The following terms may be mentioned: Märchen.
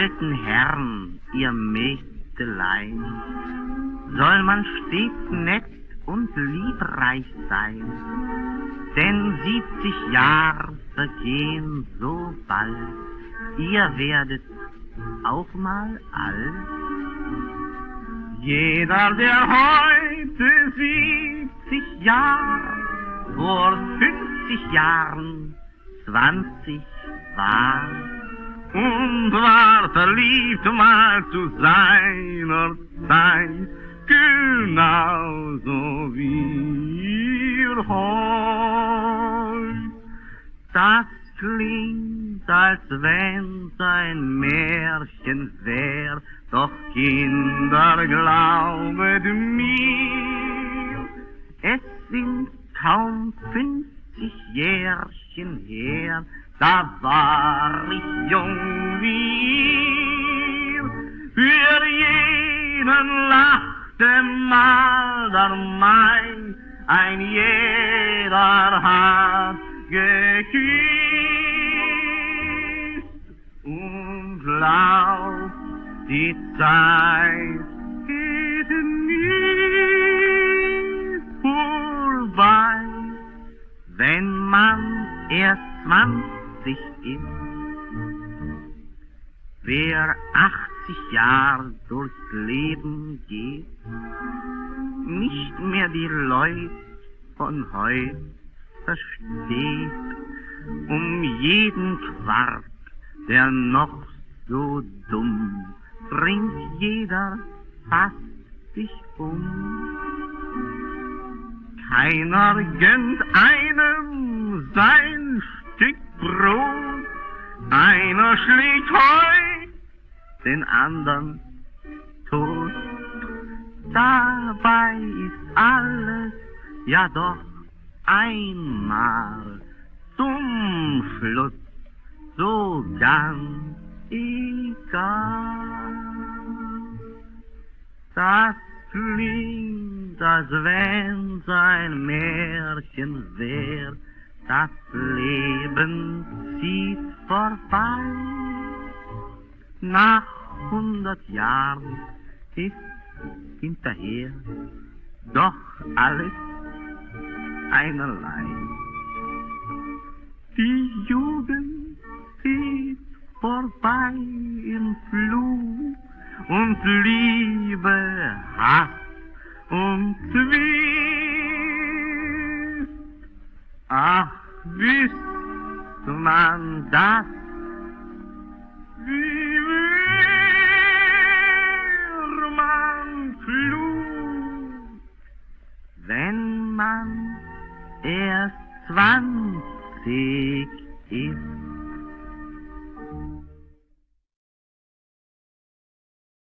alten Herrn, ihr Mägdelein, soll man stets nett und liebreich sein, denn 70 Jahre vergehen so bald, ihr werdet auch mal alt. Jeder, der heute 70 Jahre, vor 50 Jahren 20 war und war verliebt mal zu seiner Zeit, genauso wie ihr heute. Das klingt, als wenn's ein Märchen wär, doch Kinder, glaubet mir, es sind kaum 50 Jährchen her, da war ich jung wie ihr. Für jeden lachte mal der Mai, ein jeder hat geküsst. Und glaubt, die Zeit geht nie vorbei, wenn man erst 20 ist. Wer 80 Jahre durchs Leben geht, nicht mehr die Leute von heut versteht, um jeden Quark, der noch so dumm, bringt jeder fast sich um. Keiner gönnt einem sein Stück Brot, einer schlägt heut den anderen tot. Dabei ist alles ja doch einmal zum Schluss so ganz egal. Das klingt, als wenn's ein Märchen wär, das Leben zieht vorbei. Nach 100 Jahren ist hinterher doch alles einerlei. Die Jugend zieht vorbei im Flug, und Liebe, Hass und Zwist. Ach, wüsst man das, wie wär man klug, wenn man erst 20 ist.